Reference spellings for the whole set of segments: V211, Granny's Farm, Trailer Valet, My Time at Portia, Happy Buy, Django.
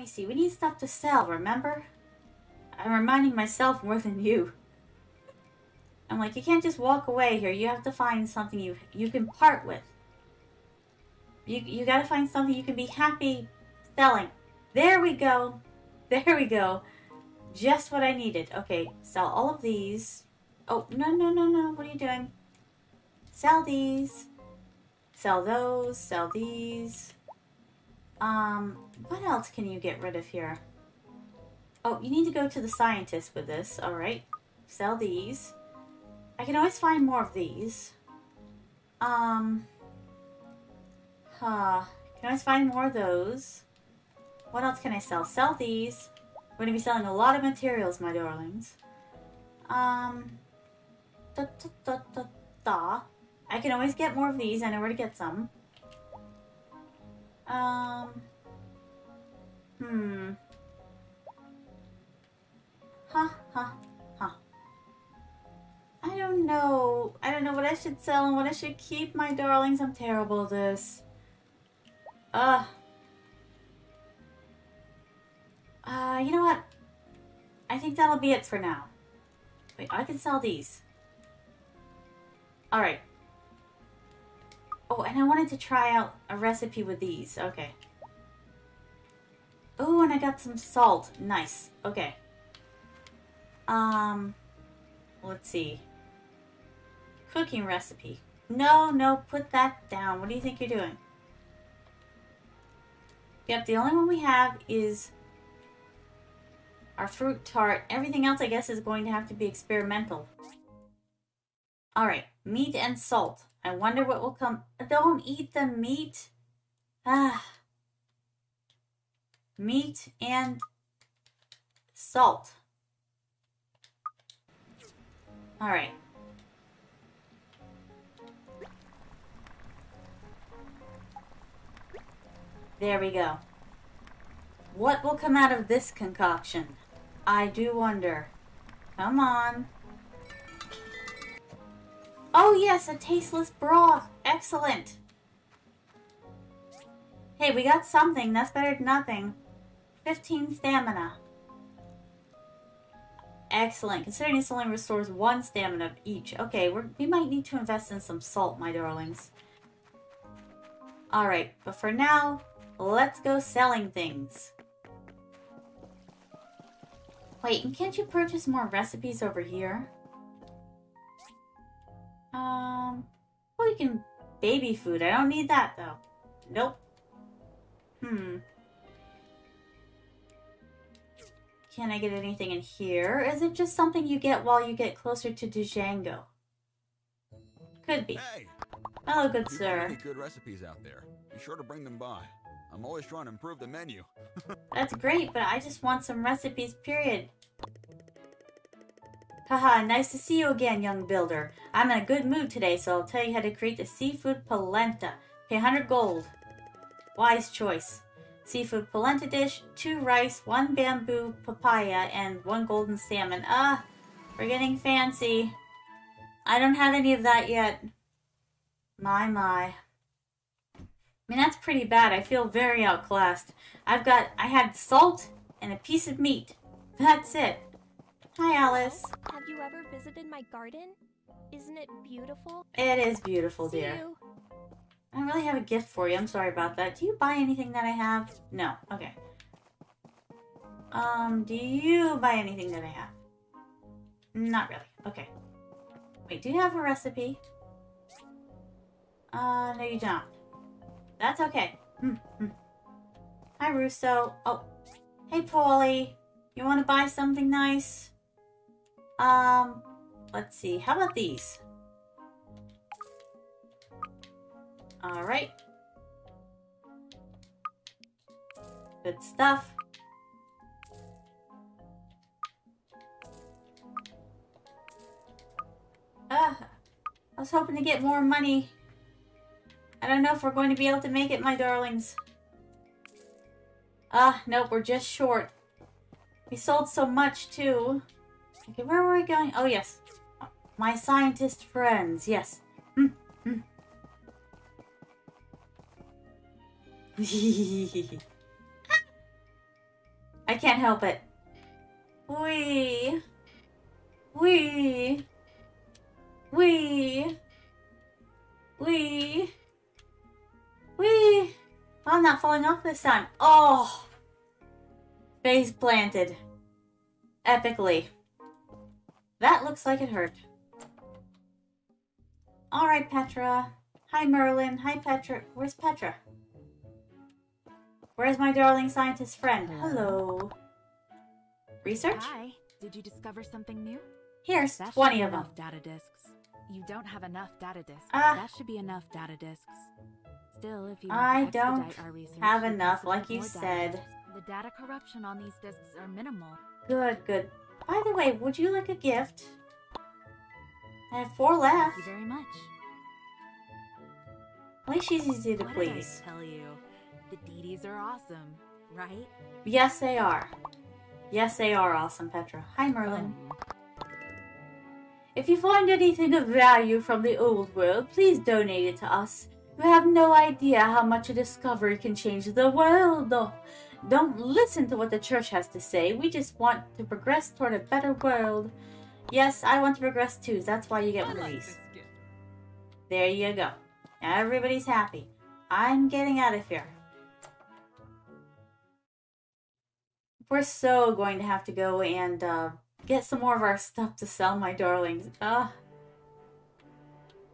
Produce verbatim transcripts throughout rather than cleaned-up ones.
me see. We need stuff to sell, remember? I'm reminding myself more than you. I'm like, you can't just walk away here. You have to find something you you can part with. You, you gotta find something you can be happy selling. There we go. There we go. Just what I needed. Okay, sell all of these. Oh, no, no, no, no. What are you doing? Sell these. Sell those. Sell these. Um, what else can you get rid of here? Oh, you need to go to the scientist with this. All right. Sell these. I can always find more of these. Um, huh. Can always find more of those. What else can I sell? Sell these. We're going to be selling a lot of materials, my darlings. Um, da, da, da, da, da. I can always get more of these. I know where to get some. Um, hmm. Ha, ha, ha. I don't know. I don't know what I should sell and what I should keep, my darlings. I'm terrible at this. Ugh. Uh, you know what? I think that'll be it for now. Wait, I can sell these. Alright. Oh, and I wanted to try out a recipe with these. Okay. Oh, and I got some salt. Nice. Okay. Um... Let's see. Cooking recipe. No, no, put that down. What do you think you're doing? Yep, the only one we have is our fruit tart. Everything else, I guess, is going to have to be experimental. Alright, meat and salt. I wonder what will come. Don't eat the meat. Ah. Meat and salt. All right. There we go. What will come out of this concoction? I do wonder. Come on. Oh yes, a tasteless broth. Excellent. Hey, we got something. That's better than nothing. fifteen stamina. Excellent. Considering this only restores one stamina of each. Okay, we're, we might need to invest in some salt, my darlings. Alright, but for now, let's go selling things. Wait, and can't you purchase more recipes over here? Um, well, you can baby food. I don't need that, though. Nope. Hmm. Can I get anything in here? Is it just something you get while you get closer to Django? Could be. Hey, hello, good you sir. Many good recipes out there. Be sure to bring them by. I'm always trying to improve the menu. That's great, but I just want some recipes, period. Haha, nice to see you again, young builder. I'm in a good mood today, so I'll tell you how to create the seafood polenta. Pay one hundred gold. Wise choice. Seafood polenta dish, two rice, one bamboo papaya, and one golden salmon. Ah, we're getting fancy. I don't have any of that yet. My, my. I mean, that's pretty bad. I feel very outclassed. I've got, I had salt and a piece of meat. That's it. Hi, Alice. Have you ever visited my garden? Isn't it beautiful? It is beautiful, dear. See you. I don't really have a gift for you. I'm sorry about that. Do you buy anything that I have? No. Okay. Um, do you buy anything that I have? Not really. Okay. Wait, do you have a recipe? Uh, no you don't. That's okay. Mm-hmm. Hi, Russo. Oh. Hey, Polly. You want to buy something nice? Um, let's see. How about these? All right. Good stuff. Ah, uh, I was hoping to get more money. I don't know if we're going to be able to make it, my darlings. Ah, uh, nope, we're just short. We sold so much, too. Okay, where were we going? Oh, yes. My scientist friends, yes. Mm -hmm. can't help it. Wee. Wee. Wee. Wee. Wee. Well, I'm not falling off this time. Oh. Face planted. Epically. That looks like it hurt. Alright, Petra. Hi, Merlin. Hi, Petra. Where's Petra? Where's my darling scientist friend? Hello. Research? Hi. Did you discover something new? Here's that twenty of them. Data discs. You don't have enough data discs. Uh, that should be enough data discs. Still, if you I don't our research, have enough, like you said. Discs. The data corruption on these discs are minimal. Good, good. By the way, would you like a gift? I have four left. Thank you very much. At least she's easy to what please. Did I tell you? The D Ds are awesome, right? Yes, they are. Yes, they are awesome, Petra. Hi, Merlin. Oh. If you find anything of value from the old world, please donate it to us. You have no idea how much a discovery can change the world. Don't listen to what the church has to say. We just want to progress toward a better world. Yes, I want to progress too. That's why you get one of these. There you go. Everybody's happy. I'm getting out of here. We're so going to have to go and uh, get some more of our stuff to sell, my darlings. Uh,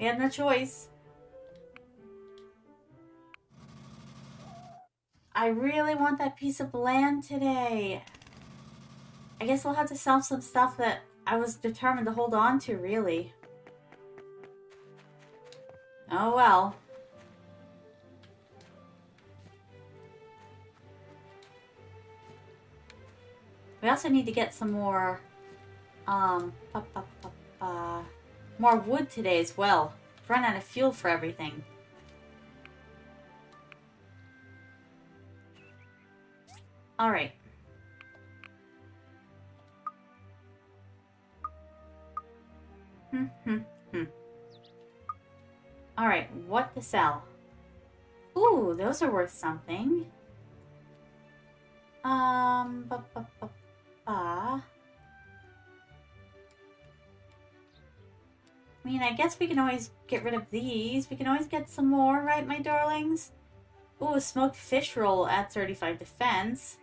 we had no choice. I really want that piece of land today. I guess we'll have to sell some stuff that I was determined to hold on to, really. Oh well. We also need to get some more, um, uh, uh, uh, uh, more wood today as well. We've run out of fuel for everything. All right. Hmm, hmm, hmm. All right, what to sell? Ooh, those are worth something. Um, ba, ba, ba, ba. I mean, I guess we can always get rid of these. We can always get some more, right, my darlings? Ooh, a smoked fish roll at thirty-five defense.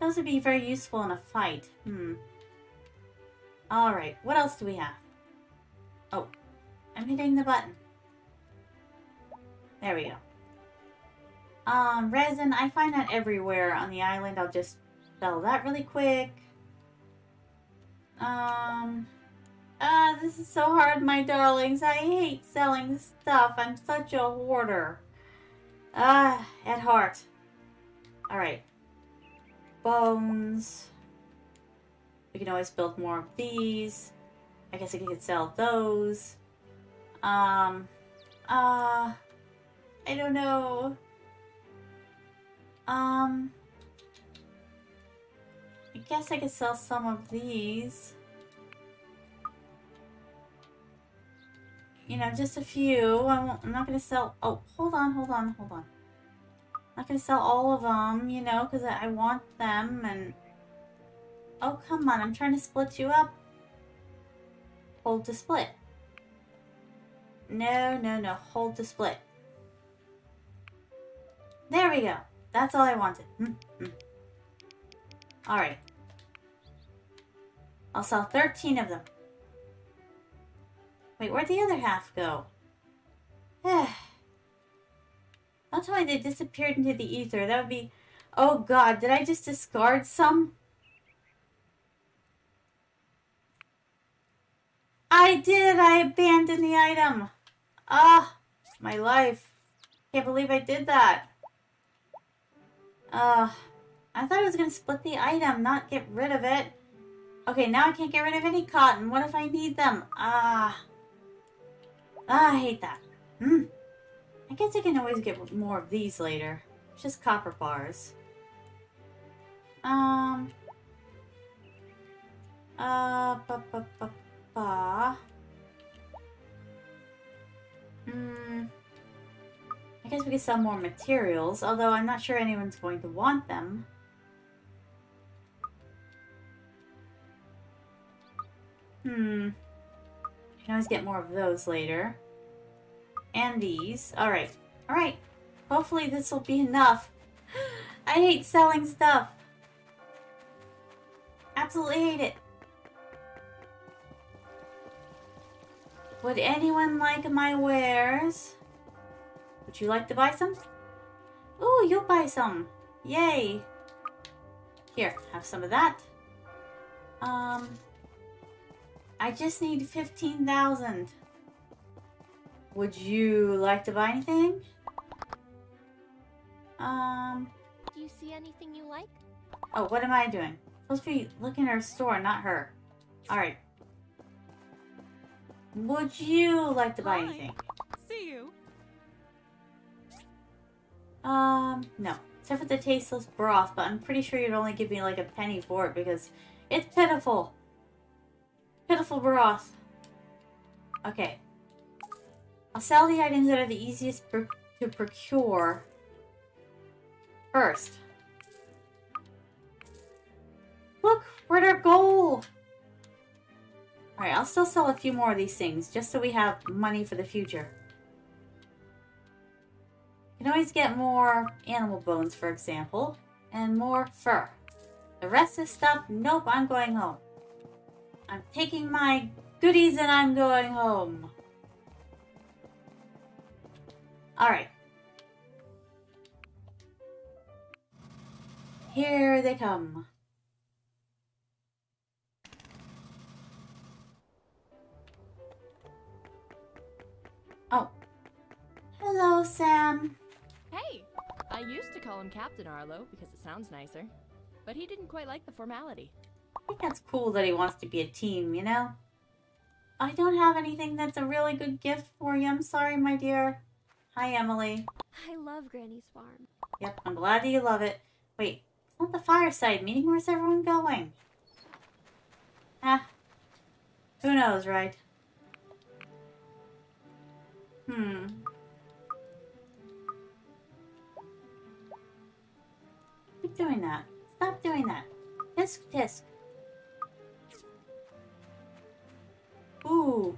Those would be very useful in a fight. Hmm. All right, what else do we have? Oh, I'm hitting the button. There we go. Um, resin, I find that everywhere on the island. I'll just sell that really quick. Um, ah, this is so hard, my darlings. I hate selling stuff. I'm such a hoarder. Ah, at heart. All right. Bones. We can always build more of these. I guess I could sell those. Um, uh... I don't know. Um, I guess I could sell some of these. You know, just a few. I won't, I'm not going to sell. Oh, hold on, hold on, hold on. I'm not going to sell all of them, you know, because I, I want them. And oh, come on. I'm trying to split you up. Hold to split. No, no, no. Hold to split. There we go. That's all I wanted. Mm-hmm. All right. I'll sell thirteen of them. Wait, where'd the other half go? Don't tell me they disappeared into the ether. That would be... Oh god, did I just discard some? I did it! I abandoned the item! Ah, oh, my life. Can't believe I did that. Uh, I thought I was going to split the item, not get rid of it. Okay, now I can't get rid of any cotton. What if I need them? Ah. Ah, I hate that. Hmm. I guess I can always get more of these later. It's just copper bars. Um. Uh, ba ba ba ba. Hmm. I guess we could sell more materials, although I'm not sure anyone's going to want them. Hmm. I can always get more of those later. And these. Alright. Alright. Hopefully this will be enough. I hate selling stuff. Absolutely hate it. Would anyone like my wares? Would you like to buy some? Ooh, you'll buy some. Yay. Here, have some of that. Um, I just need fifteen thousand. Would you like to buy anything? Um. Do you see anything you like? Oh, what am I doing? Supposed to be looking at her store, not her. Alright. Would you like to buy Hi. anything? See you. Um, no. Except for the tasteless broth, but I'm pretty sure you'd only give me like a penny for it because it's pitiful. Pitiful broth. Okay. I'll sell the items that are the easiest pr to procure first. Look, we're at our goal! Alright, I'll still sell a few more of these things, just so we have money for the future. You can always get more animal bones, for example, and more fur. The rest of stuff, nope, I'm going home. I'm taking my goodies and I'm going home. Alright. Here they come. Oh. Hello, Sam. Hey. I used to call him Captain Arlo because it sounds nicer, but he didn't quite like the formality. I think that's cool that he wants to be a team, you know? I don't have anything that's a really good gift for you. I'm sorry, my dear. Hi, Emily. I love Granny's Farm. Yep, I'm glad that you love it. Wait, it's not the fireside meeting. Where's everyone going? Ah. Who knows, right? Hmm. Keep doing that. Stop doing that. Tisk, tisk. Ooh.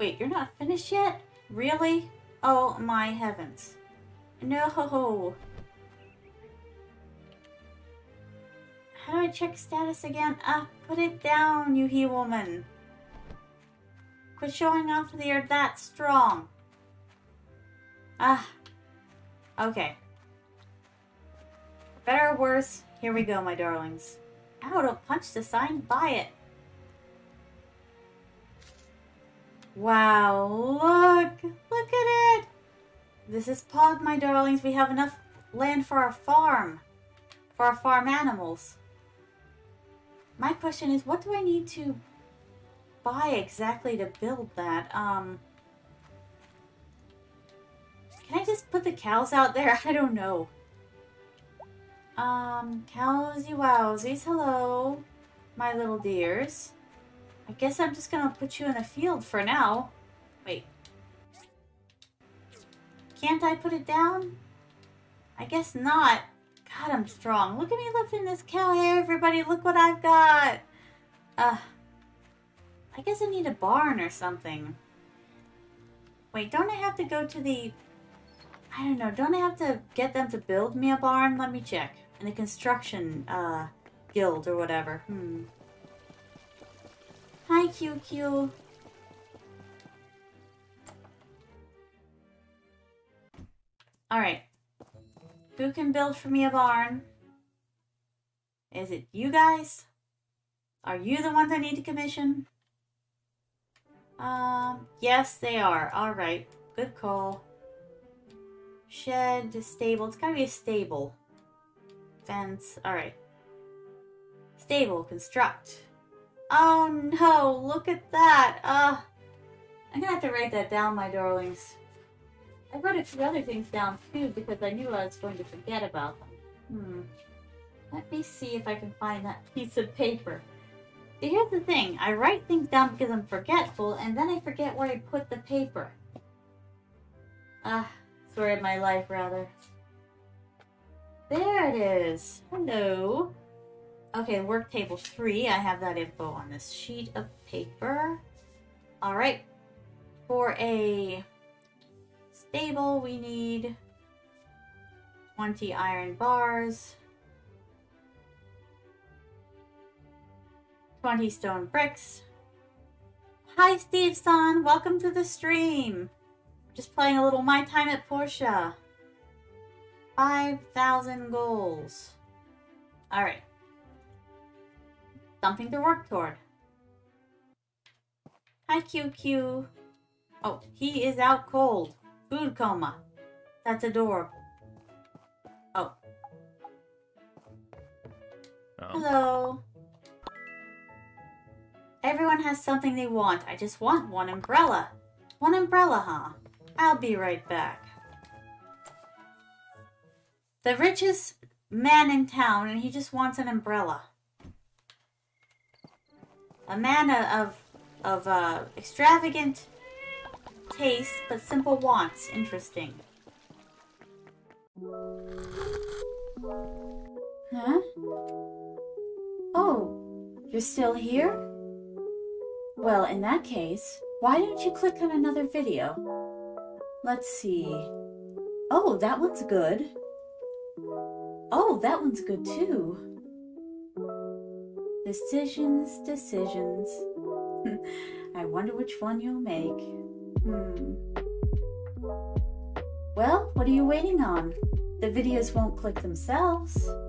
Wait, you're not finished yet? Really? Oh my heavens. No. How do I check status again? Ah, put it down, you he woman. Quit showing off that you're that strong. Ah. Okay. Better or worse, here we go, my darlings. Ow, don't punch the sign, buy it. Wow, look! Look at it! This is Pog, my darlings. We have enough land for our farm. For our farm animals. My question is, what do I need to buy exactly to build that? Um, can I just put the cows out there? I don't know. Um, cowsy wowsies, hello, my little dears. I guess I'm just gonna put you in the field for now. Wait. Can't I put it down? I guess not. God, I'm strong. Look at me lifting this cow hair, everybody. Look what I've got. Uh, I guess I need a barn or something. Wait, don't I have to go to the... I don't know. Don't I have to get them to build me a barn? Let me check. In the construction uh, guild or whatever. Hmm. Hi, Q Q. Alright. Who can build for me a barn? Is it you guys? Are you the ones I need to commission? Um, yes, they are. Alright. Good call. Shed, stable. It's gotta be a stable. Fence. Alright. Stable, construct. Oh no, look at that. Uh, I'm gonna have to write that down, my darlings. I wrote a few other things down too because I knew I was going to forget about them. Hmm. Let me see if I can find that piece of paper. See, here's the thing. I write things down because I'm forgetful and then I forget where I put the paper. Ah, story of my life, rather. There it is. Hello. Okay, work table three. I have that info on this sheet of paper. All right. For a stable, we need twenty iron bars, twenty stone bricks. Hi, Steve San. Welcome to the stream. Just playing a little My Time at Portia. five thousand goals. All right. Something to work toward. Hi, Q Q. Oh, he is out cold. Food coma. That's adorable. Oh. Oh. Hello. Everyone has something they want. I just want one umbrella. One umbrella, huh? I'll be right back. The richest man in town, and he just wants an umbrella. A man of of uh, extravagant taste, but simple wants. Interesting. Huh? Oh, you're still here? Well, in that case, why don't you click on another video? Let's see. Oh, that one's good. Oh, that one's good too. Decisions, decisions. I wonder which one you'll make. Hmm. Well, what are you waiting on? The videos won't click themselves.